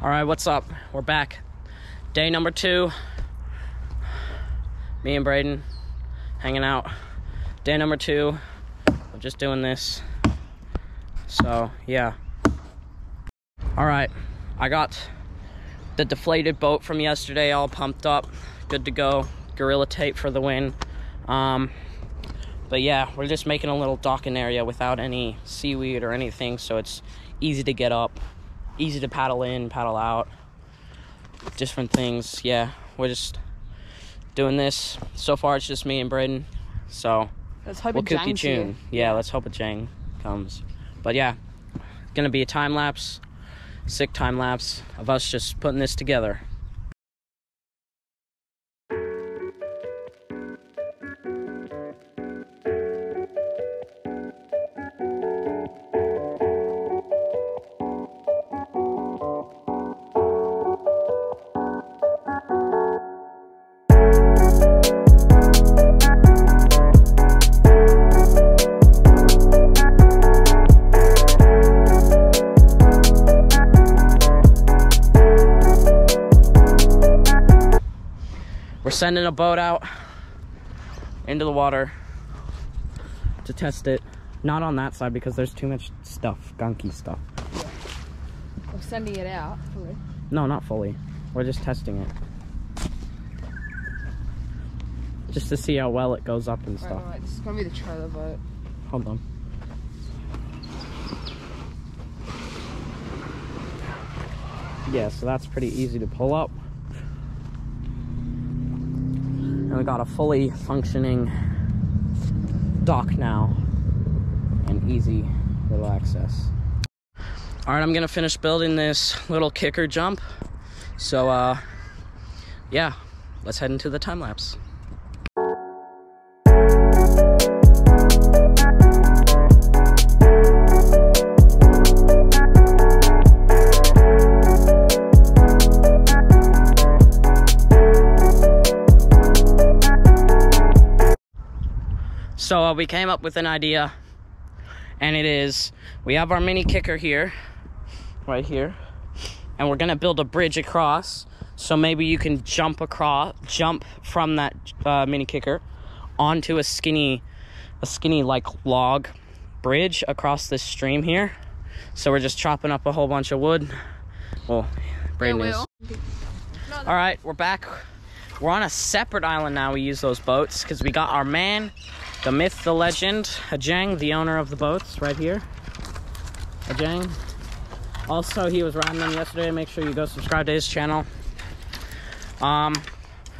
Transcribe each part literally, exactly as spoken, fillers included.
All right, what's up? We're back. Day number two. Me and Braden hanging out. Day number two of just doing this. So, yeah. All right, I got the deflated boat from yesterday all pumped up. Good to go. Gorilla Tape for the win. Um, but yeah, we're just making a little docking area without any seaweed or anything, so it's easy to get up. Easy to paddle in, paddle out, different things. Yeah, we're just doing this. So far, it's just me and Braden. So let's hope we'll keep you tuned. Yeah, let's hope Ajang comes. But yeah, it's gonna be a time lapse, sick time lapse of us just putting this together. We're sending a boat out into the water to test it. Not on that side because there's too much stuff, gunky stuff. Yeah. We're sending it out fully. No, not fully. We're just testing it. Just to see how well it goes up and stuff. Right, right. This is going to be the trailer boat. Hold on. Yeah, so that's pretty easy to pull up. And we got a fully functioning dock now and easy little access. All right, I'm gonna finish building this little kicker jump. So uh, yeah, let's head into the time lapse. So uh, we came up with an idea, and it is, we have our mini kicker here, right here, and we're gonna build a bridge across, so maybe you can jump across, jump from that uh, mini kicker onto a skinny, a skinny like log bridge across this stream here. So we're just chopping up a whole bunch of wood. Well, Braden is. All right, we're back. We're on a separate island now. We use those boats because we got our man, the myth, the legend, Ajang, the owner of the boats, right here. Ajang. Also, he was riding them yesterday. Make sure you go subscribe to his channel. Um,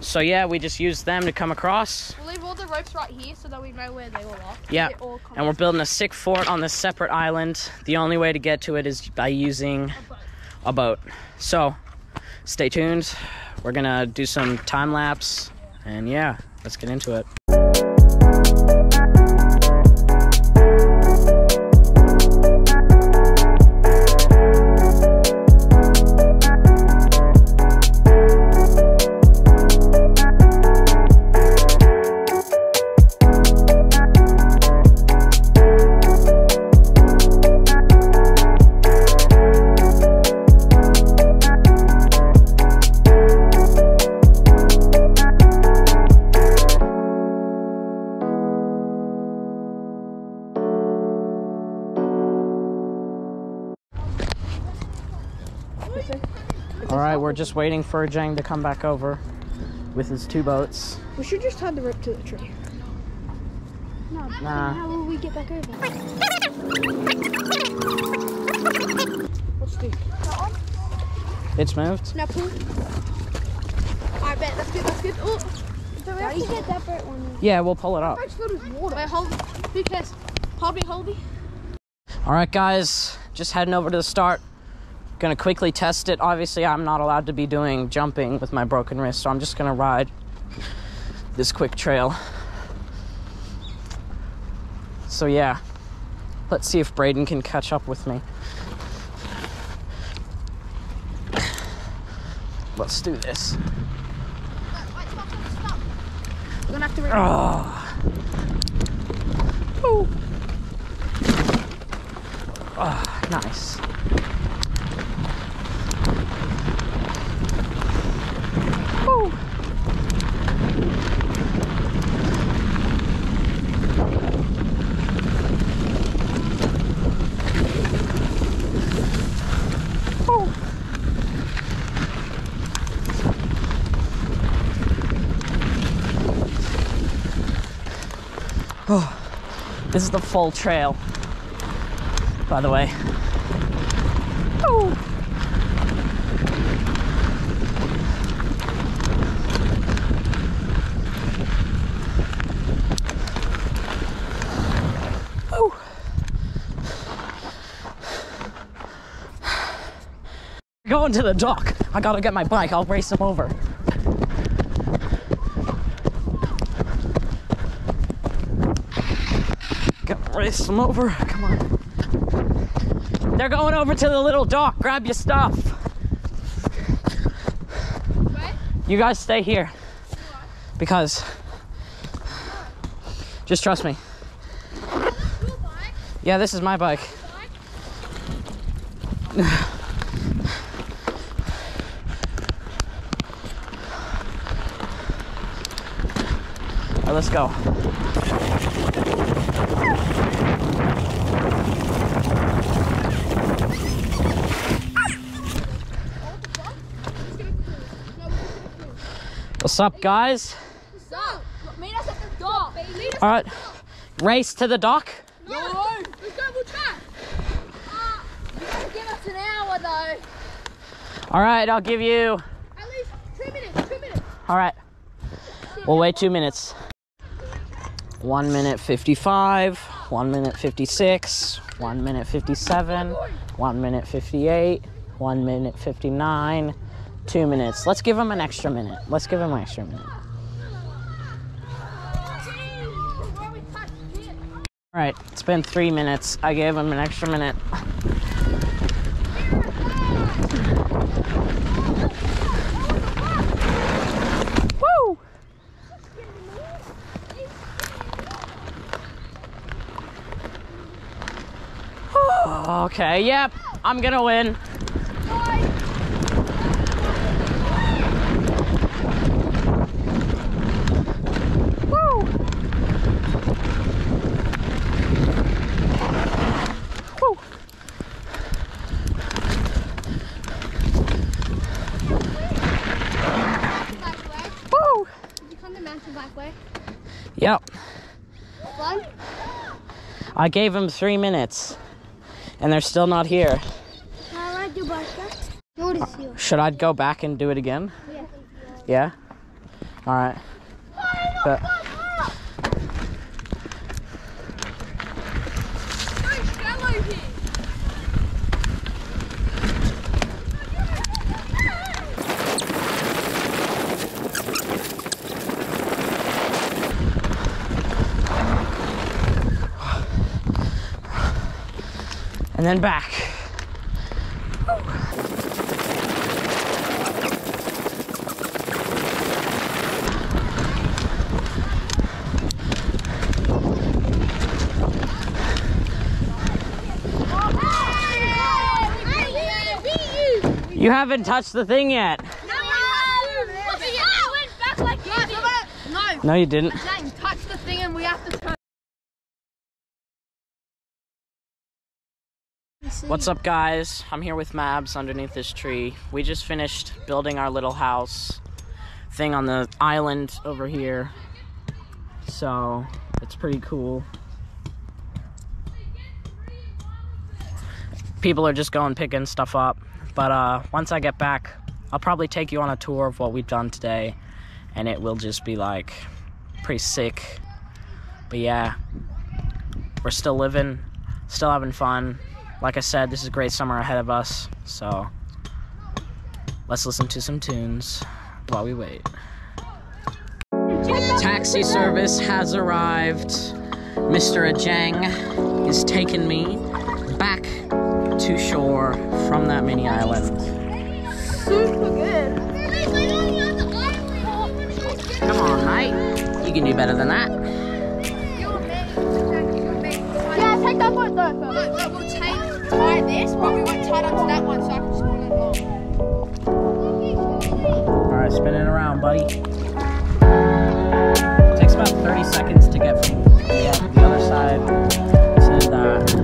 so yeah, we just used them to come across. We'll leave all the ropes right here so that we know where they all are. Yeah, and we're building a sick fort on this separate island. The only way to get to it is by using a boat. A boat. So, stay tuned. We're gonna do some time lapse, and yeah, let's get into it. All right, we're just waiting for Ajang to come back over with his two boats. We should just tie the rope to the tree. No, nah. How will we get back over? What's this? That one? It's moved. No, pull. I bet that's good. That's good. Oh, so we have to get that boat one. Yeah, we'll pull it up. That boat's filled with water. Wait, hold. Who cares? Hold me, hold me. All right, guys, just heading over to the start. Gonna quickly test it. Obviously, I'm not allowed to be doing jumping with my broken wrist, so I'm just gonna ride this quick trail. So yeah, let's see if Braden can catch up with me. Let's do this. We're gonna have to oh. Oh. Oh, nice. This is the full trail, by the way. Ooh. Going to the dock. I gotta get my bike. I'll race him over. Gotta race him over. Come on. They're going over to the little dock. Grab your stuff. What? You guys stay here. Because. Just trust me. Is this your bike? Yeah, this is my bike. Your bike? Let's go. What's up, guys? What's up? Meet us at the dock. All right, race to the dock. No, let's go full track. Ah, you gotta give us an hour though. All right, I'll give you at least two minutes. Two minutes. All right, we'll wait two minutes. one minute fifty-five, one minute fifty-six, one minute fifty-seven, one minute fifty-eight, one minute fifty-nine, two minutes. Let's give him an extra minute. Let's give him an extra minute. All right, it's been three minutes. I gave him an extra minute. Okay, yep, I'm gonna win. Woo. Woo. Woo. Did you come the mountain bike way? Yep. Fun? I gave him three minutes. And they're still not here. Should I go back and do it again? Yeah. Yeah? All right. But and then back. Woo. You haven't touched the thing yet. No, I went back like you did. No, you didn't. Ajang, touch the thing and we have to turn. What's up, guys? I'm here with Mabs underneath this tree. We just finished building our little house thing on the island over here. So it's pretty cool. People are just going picking stuff up. But uh, once I get back, I'll probably take you on a tour of what we've done today. And it will just be like pretty sick. But yeah, we're still living, still having fun. Like I said, this is a great summer ahead of us, so let's listen to some tunes while we wait. Taxi service has arrived. Mister Ajang is taking me back to shore from that mini island. Super good. Come on, mate. You can do better than that. Take that one though. Look, look, we'll take, tie this, but we won't tie it onto that one, so I can just pull it along. Alright, spin it around, buddy. It takes about thirty seconds to get from yeah, the other side to that.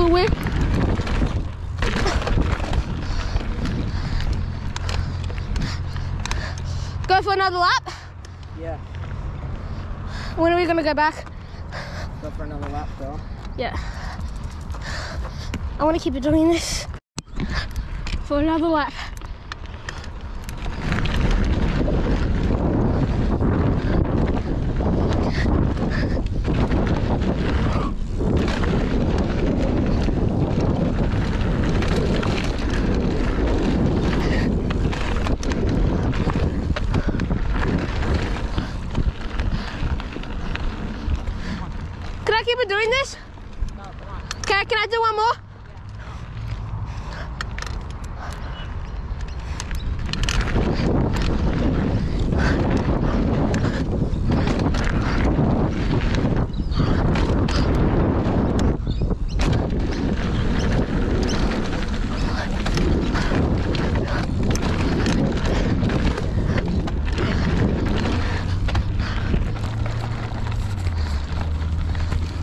go away? Go for another lap? Yeah. When are we gonna go back? Go for another lap, bro. Yeah. I wanna keep doing this for another lap. Can I keep doing this? No, come on. Okay, can I do one more?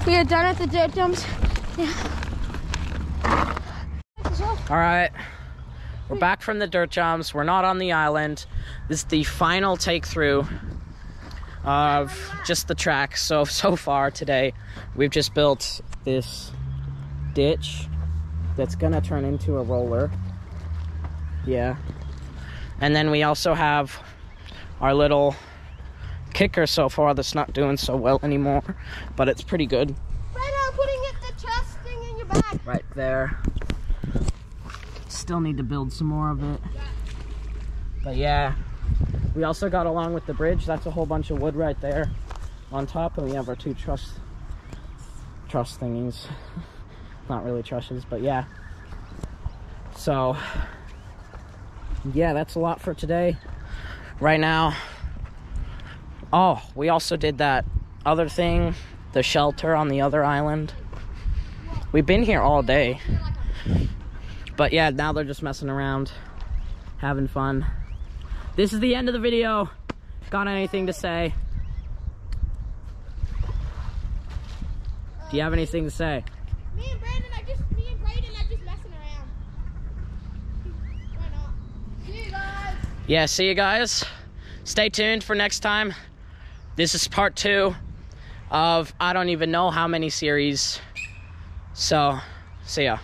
We are done at the dirt jumps. Yeah. All right, we're back from the dirt jumps. We're not on the island. This is the final take through of just the track. So, so far today, we've just built this ditch that's gonna turn into a roller. Yeah. And then we also have our little kicker so far that's not doing so well anymore, but it's pretty good. Right now, putting it the chest thing in your back. Right there. Still need to build some more of it. Yeah. But yeah, we also got along with the bridge. That's a whole bunch of wood right there on top, and we have our two truss truss thingies. Not really trusses, but yeah. So yeah, that's a lot for today. Right now. Oh, we also did that other thing, the shelter on the other island. We've been here all day. But yeah, now they're just messing around, having fun. This is the end of the video. Got anything to say? Do you have anything to say? Me and Brandon are just, me and Brandon are just messing around. Why not? See you guys. Yeah, see you guys. Stay tuned for next time. This is part two of I don't even know how many series. So, see ya.